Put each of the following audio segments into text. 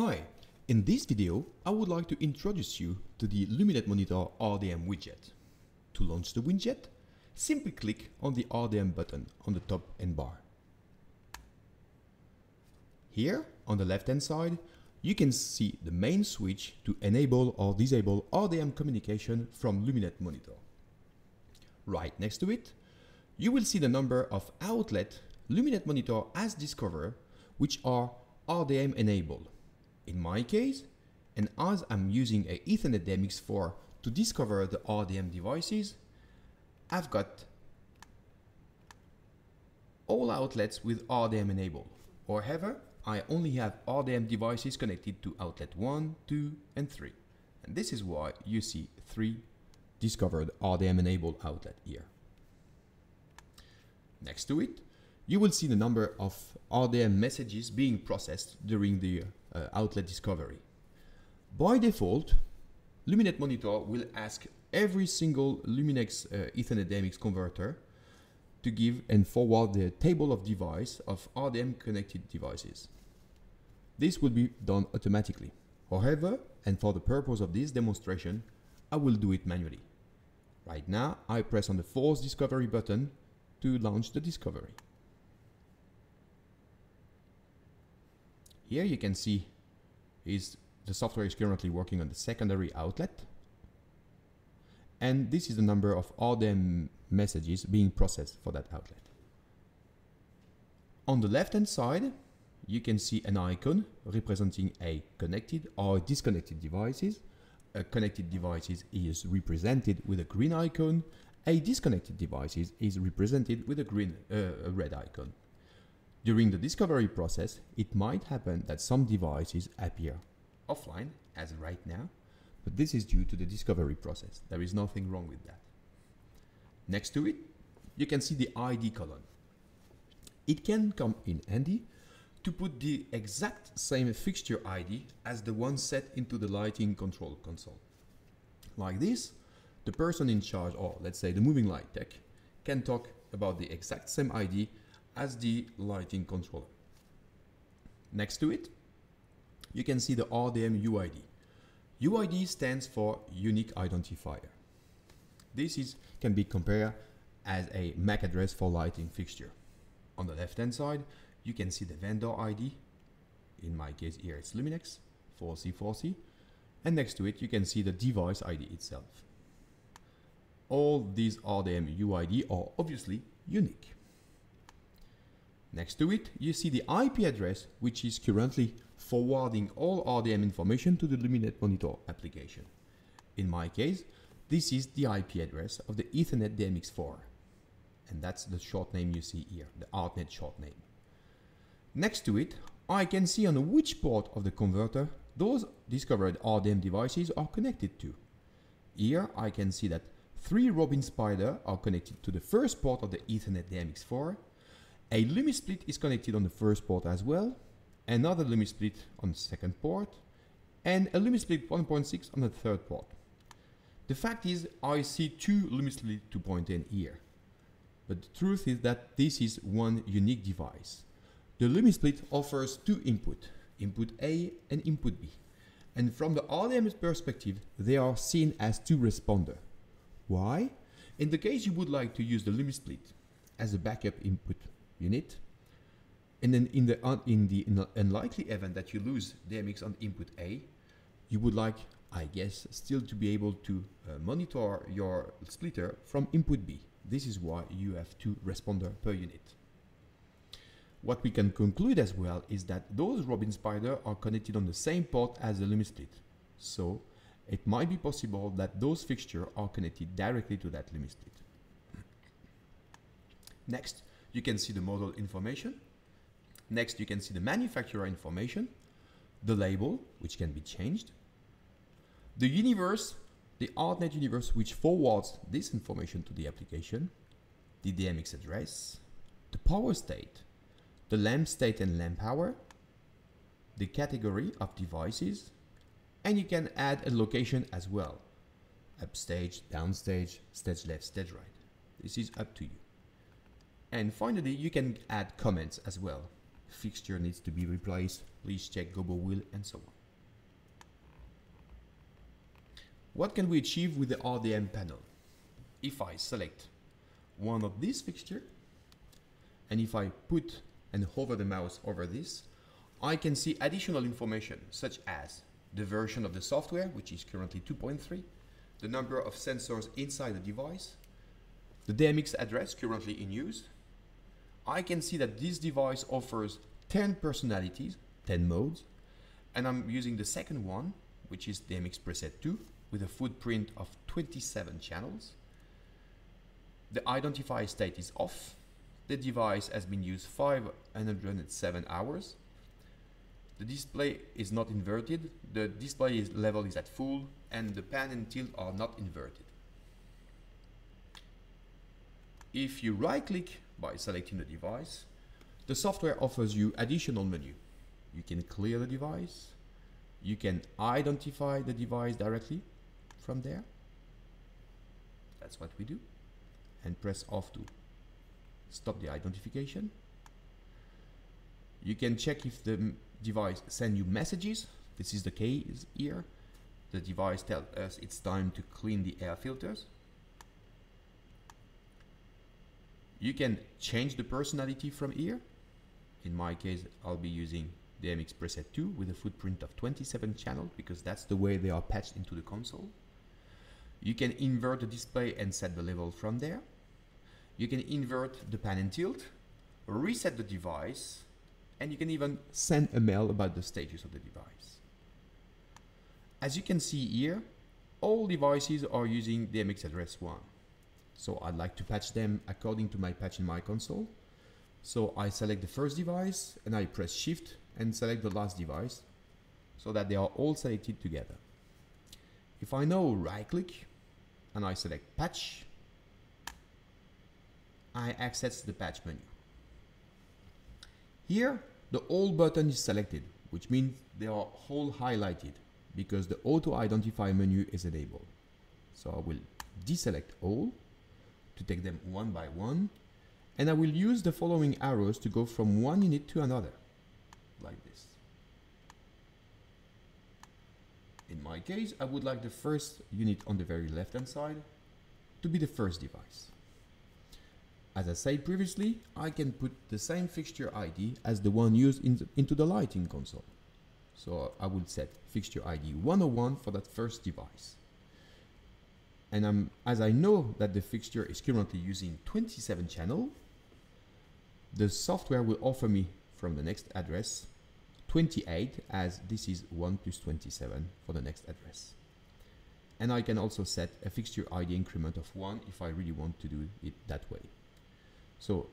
Hi, in this video I would like to introduce you to the LumiNet Monitor RDM widget. To launch the widget, simply click on the RDM button on the top end bar. Here, on the left hand side, you can see the main switch to enable or disable RDM communication from LumiNet Monitor. Right next to it, you will see the number of outlets LumiNet Monitor has discovered which are RDM enabled. In my case, and as I'm using a Ethernet DMX4 to discover the RDM devices, I've got all outlets with RDM enabled. However, I only have RDM devices connected to outlet 1, 2 and 3. And this is why you see 3 discovered RDM enabled outlet here. Next to it, you will see the number of RDM messages being processed during the outlet discovery. By default, LumiNet Monitor will ask every single Luminex Ethernet DMX converter to give and forward the table of device of RDM connected devices. This will be done automatically. However, and for the purpose of this demonstration, I will do it manually. Right now, I press on the force discovery button to launch the discovery. Here you can see the software is currently working on the secondary outlet, and this is the number of RDM messages being processed for that outlet. On the left hand side, you can see an icon representing a connected or disconnected devices. A connected devices is represented with a green icon, a disconnected devices is represented with a red icon. During the discovery process, it might happen that some devices appear offline, as right now, but this is due to the discovery process. There is nothing wrong with that. Next to it, you can see the ID column. It can come in handy to put the exact same fixture ID as the one set into the lighting control console. Like this, the person in charge, or let's say the moving light tech, can talk about the exact same ID as the lighting controller. Next to it, you can see the RDM UID. UID stands for Unique Identifier. This can be compared as a MAC address for lighting fixture. On the left-hand side, you can see the vendor ID. In my case here it's Luminex, 4C4C. And next to it, you can see the device ID itself. All these RDM UID are obviously unique. Next to it, you see the IP address, which is currently forwarding all RDM information to the LumiNet Monitor application. In my case, this is the IP address of the Ethernet DMX4. And that's the short name you see here, the ArtNet short name. Next to it, I can see on which port of the converter those discovered RDM devices are connected to. Here, I can see that 3 Robin Spyder are connected to the first port of the Ethernet DMX4, a LumiSplit is connected on the first port as well, another LumiSplit on the second port, and a LumiSplit 1.6 on the third port. The fact is, I see 2 LumiSplit 2.10 here. But the truth is that this is one unique device. The LumiSplit offers 2 inputs, input A and input B. And from the RDM perspective, they are seen as 2 responders. Why? In the case you would like to use the LumiSplit as a backup input unit, and then in the unlikely event that you lose DMX on input A, you would like, I guess, still to be able to monitor your splitter from input B. This is why you have 2 responder per unit. What we can conclude as well is that those Robin Spyder are connected on the same port as the LumiSplit. So it might be possible that those fixtures are connected directly to that LumiSplit. Next, you can see the model information. Next, you can see the manufacturer information, the label, which can be changed, the universe, the ArtNet universe, which forwards this information to the application, the DMX address, the power state, the lamp state and lamp hour, the category of devices, and you can add a location as well. Upstage, downstage, stage left, stage right. This is up to you. And finally, you can add comments as well. fixture needs to be replaced, please check gobble wheel and so on. What can we achieve with the RDM panel? If I select one of these fixtures, and if I put and hover the mouse over this, I can see additional information such as the version of the software, which is currently 2.3, the number of sensors inside the device, the DMX address currently in use. I can see that this device offers 10 personalities, 10 modes, and I'm using the second one, which is DMX preset 2 with a footprint of 27 channels. The identify state is off. The device has been used 507 hours. The display is not inverted, the display level is at full, and the pan and tilt are not inverted. If you right-click by selecting the device, the software offers you additional menu. You can clear the device, you can identify the device directly from there. That's what we do. And press off to stop the identification. You can check if the device sends you messages. This is the case here. The device tells us it's time to clean the air filters. You can change the personality from here. In my case, I'll be using DMX preset 2 with a footprint of 27 channels because that's the way they are patched into the console. You can invert the display and set the level from there. You can invert the pan and tilt, reset the device, and you can even send a mail about the status of the device. As you can see here, all devices are using DMX address 1. So I'd like to patch them according to my patch in my console. So I select the first device and I press Shift and select the last device so that they are all selected together. If I now right-click and I select patch, I access the patch menu. Here, the all button is selected, which means they are all highlighted because the auto-identify menu is enabled. So I will deselect all to take them one by one, and I will use the following arrows to go from one unit to another, like this. In my case, I would like the first unit on the very left-hand side to be the first device. As I said previously, I can put the same fixture ID as the one used into the lighting console. So I will set fixture ID 101 for that first device. And as I know that the fixture is currently using 27 channels, the software will offer me from the next address 28, as this is 1 + 27 for the next address. And I can also set a fixture ID increment of 1 if I really want to do it that way. So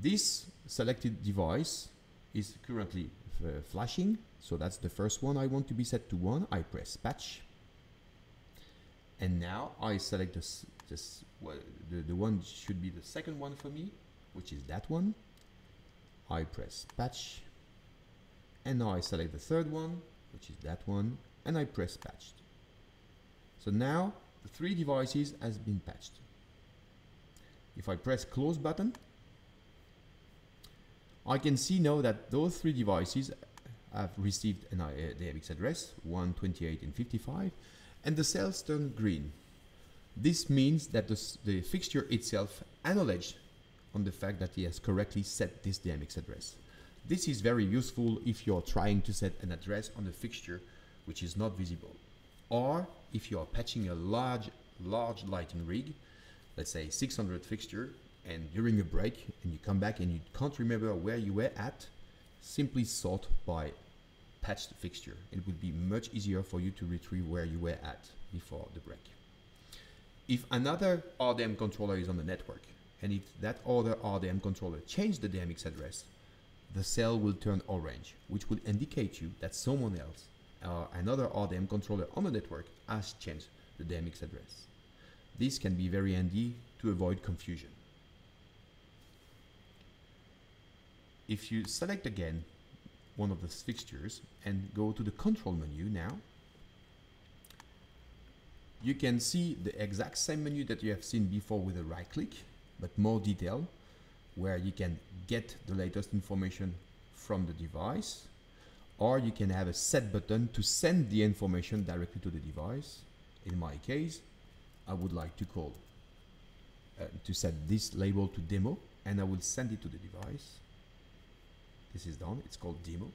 this selected device is currently flashing. So that's the first one I want to be set to 1. I press patch. And now I select the one should be the second one for me, which is that one. I press patch. And now I select the third one, which is that one, and I press patched. So now the three devices has been patched. If I press close button, I can see now that those three devices have received an DMX address 1, 28 and 55, and the cells turn green. This means that the fixture itself acknowledged on the fact that it has correctly set this DMX address. This is very useful if you're trying to set an address on the fixture which is not visible, or if you are patching a large lighting rig, let's say 600 fixture, and during a break and you come back and you can't remember where you were at, simply sort by patched fixture. It would be much easier for you to retrieve where you were at before the break. If another RDM controller is on the network, and if that other RDM controller changed the DMX address, the cell will turn orange, which will indicate you that someone else, another RDM controller on the network, has changed the DMX address. This can be very handy to avoid confusion. If you select again one of the fixtures and go to the control menu now, you can see the exact same menu that you have seen before with a right click, but more detail, where you can get the latest information from the device, or you can have a set button to send the information directly to the device. In my case, I would like to call to set this label to demo, and I will send it to the device. This is done, it's called demo.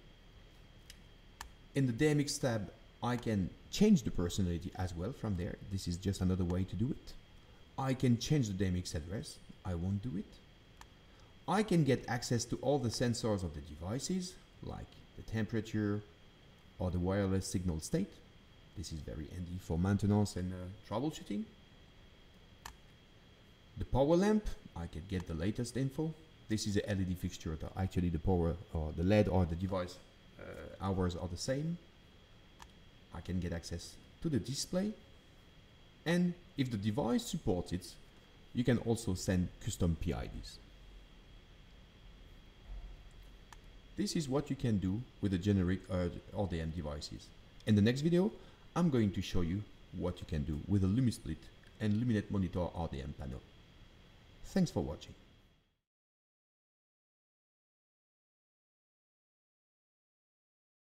In the DMX tab, I can change the personality as well from there. This is just another way to do it. I can change the DMX address. I won't do it. I can get access to all the sensors of the devices, like the temperature or the wireless signal state. This is very handy for maintenance and troubleshooting. The power lamp, I can get the latest info. This is a LED fixture. Actually, the power or the LED or the device hours are the same. I can get access to the display, and if the device supports it, you can also send custom PIDs. This is what you can do with the generic RDM devices. In the next video, I'm going to show you what you can do with a LumiSplit and LumiNet Monitor RDM panel. Thanks for watching.